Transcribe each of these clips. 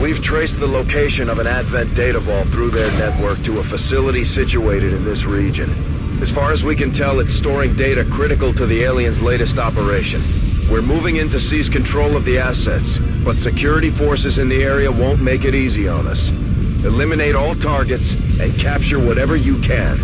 We've traced the location of an Advent data vault through their network to a facility situated in this region. As far as we can tell, it's storing data critical to the aliens' latest operation. We're moving in to seize control of the assets, but security forces in the area won't make it easy on us. Eliminate all targets and capture whatever you can.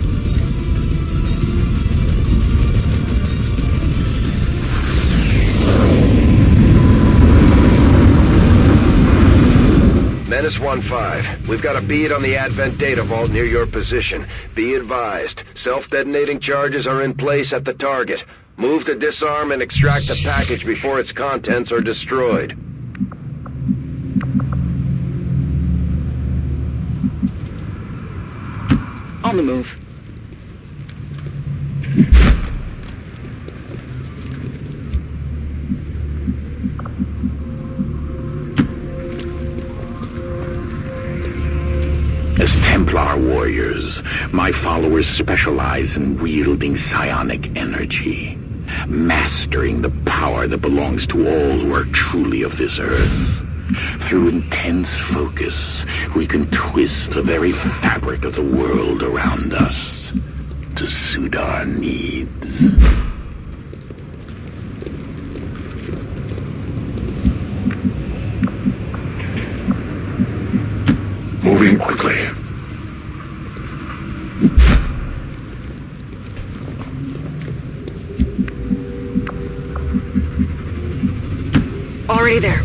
Menace 1-5, we've got a bead on the Advent data vault near your position. Be advised, self-detonating charges are in place at the target. Move to disarm and extract the package before its contents are destroyed. On the move. As Templar warriors, my followers specialize in wielding psionic energy, mastering the power that belongs to all who are truly of this earth. Through intense focus, we can twist the very fabric of the world around us to suit our needs. Moving quickly. Already there.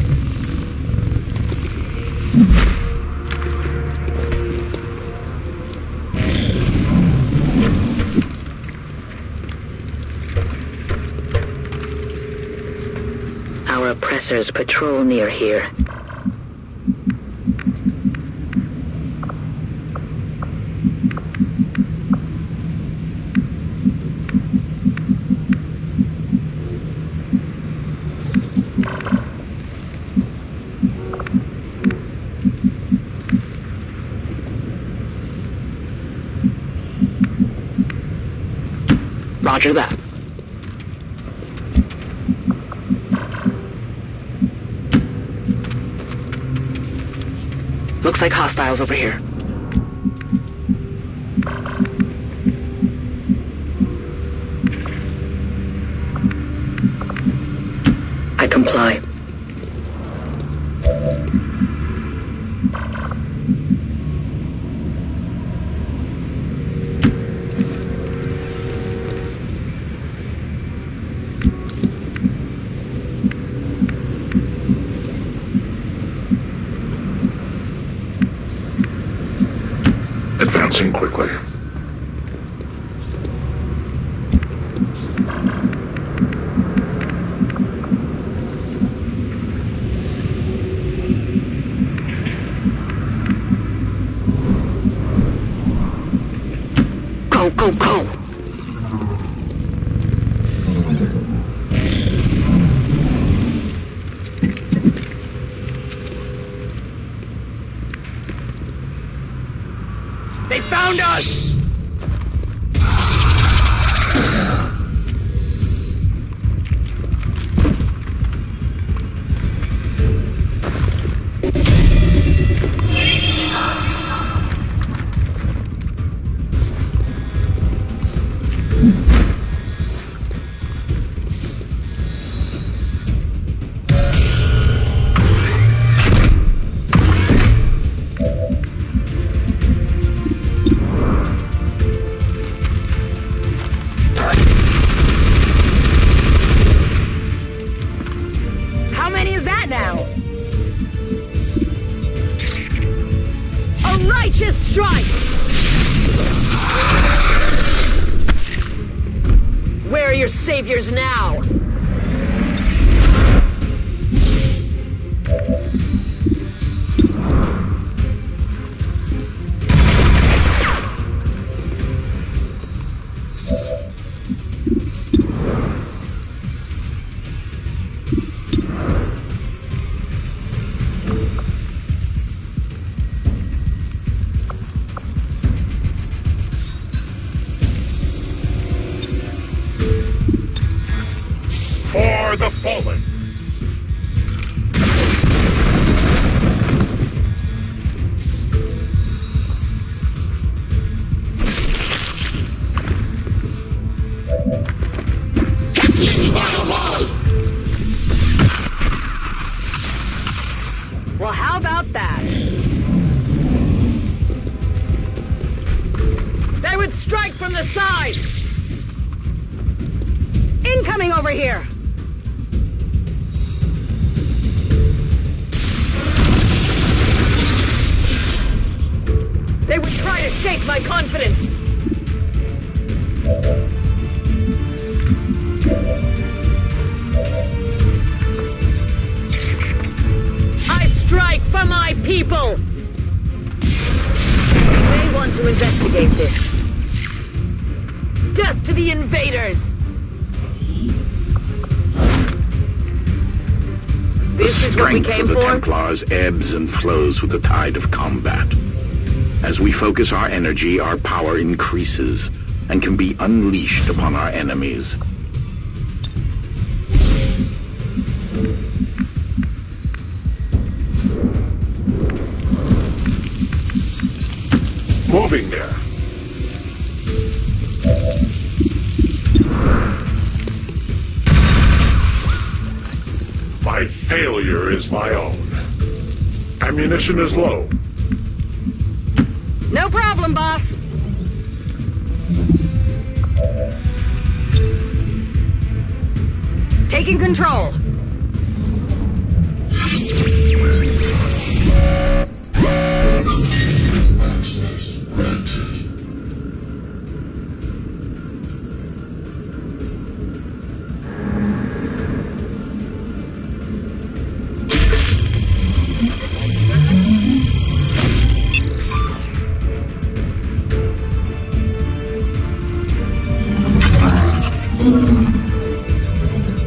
Our oppressors patrol near here. Roger that. Looks like hostiles over here. I comply. Advancing quickly. Go, go, go! They found us! Righteous strike! Where are your saviors now? are the fallen. Well, how about that? They would strike from the side! Incoming over here! They would try to shake my confidence! For my people! They want to investigate this. Death to the invaders! This is what we came for? The strength of the Templars ebbs and flows with the tide of combat. As we focus our energy, our power increases and can be unleashed upon our enemies. Moving there. My failure is my own. Ammunition is low. No problem, boss. Taking control.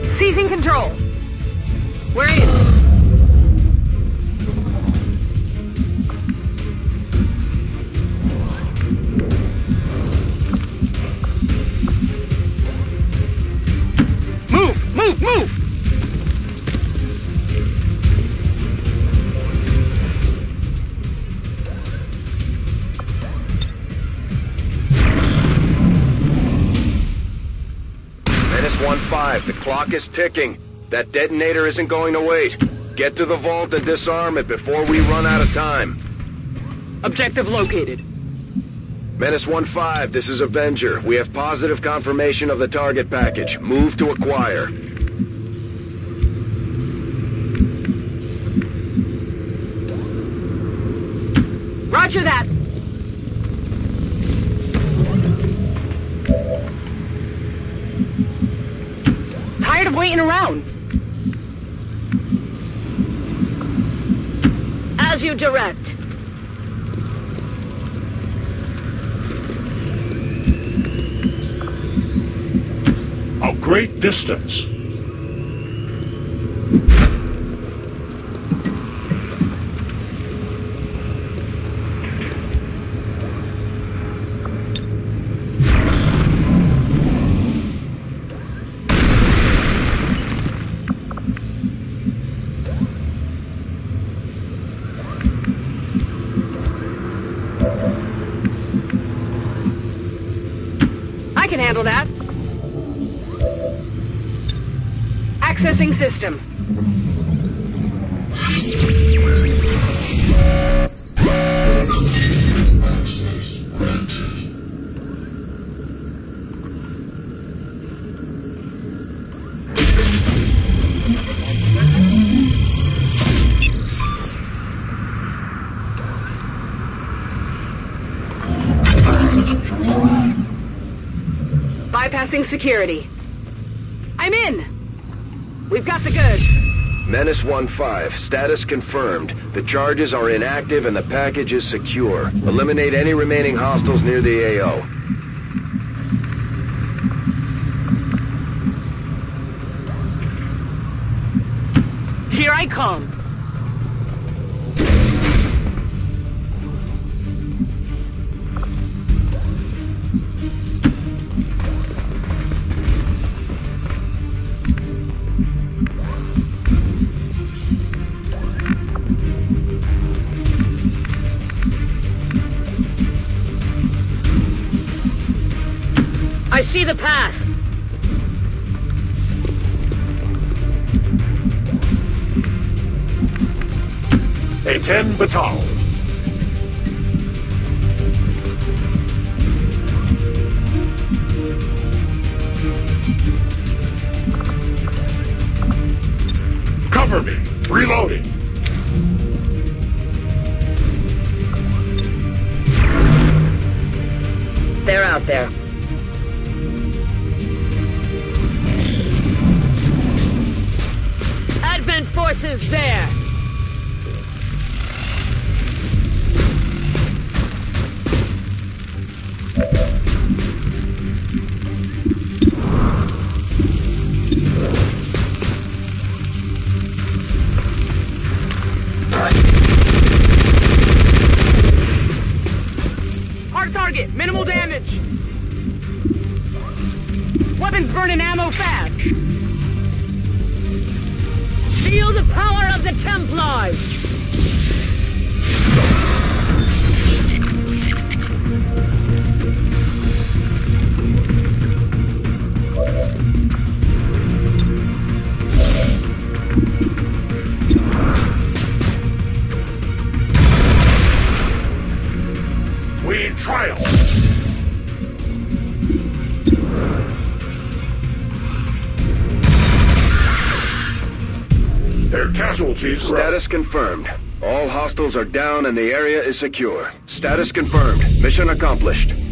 Seizing control. We're in. Move, move, move. Menace 1-5, the clock is ticking. That detonator isn't going to wait. Get to the vault and disarm it before we run out of time. Objective located. Menace 1-5, this is Avenger. We have positive confirmation of the target package. Move to acquire. Roger that! Tired of waiting around. As you direct. A great distance. I can handle that. Accessing system. Bypassing security. I'm in! We've got the goods. Menace 1-5, status confirmed. The charges are inactive and the package is secure. Eliminate any remaining hostiles near the AO. Here I come. see the path. A-10 Batal. Cover me. Reloading. They're out there. Advent forces there. Burning ammo fast. Feel the power of the Templars. Status confirmed. All hostiles are down and the area is secure. Status confirmed. Mission accomplished.